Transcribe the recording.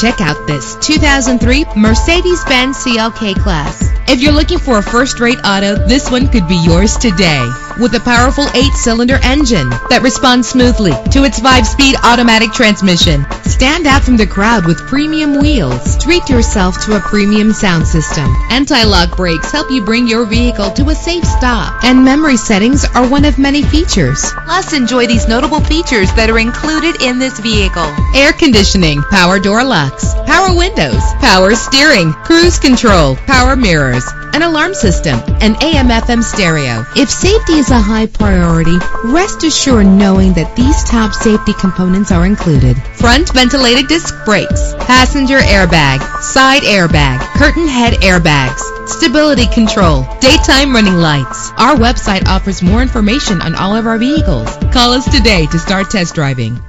Check out this 2003 Mercedes-Benz CLK Class. If you're looking for a first-rate auto, this one could be yours today. With a powerful 8-cylinder engine that responds smoothly to its 5-speed automatic transmission. Stand out from the crowd with premium wheels. Treat yourself to a premium sound system. Anti-lock brakes help you bring your vehicle to a safe stop. And memory settings are one of many features. Plus, enjoy these notable features that are included in this vehicle. Air conditioning, power door locks, power windows, power steering, cruise control, power mirrors, an alarm system, and AM/FM stereo. If safety is a high priority, rest assured knowing that these top safety components are included. Front ventilated disc brakes, passenger airbag, side airbag, curtain head airbags, stability control, daytime running lights. Our website offers more information on all of our vehicles. Call us today to start test driving.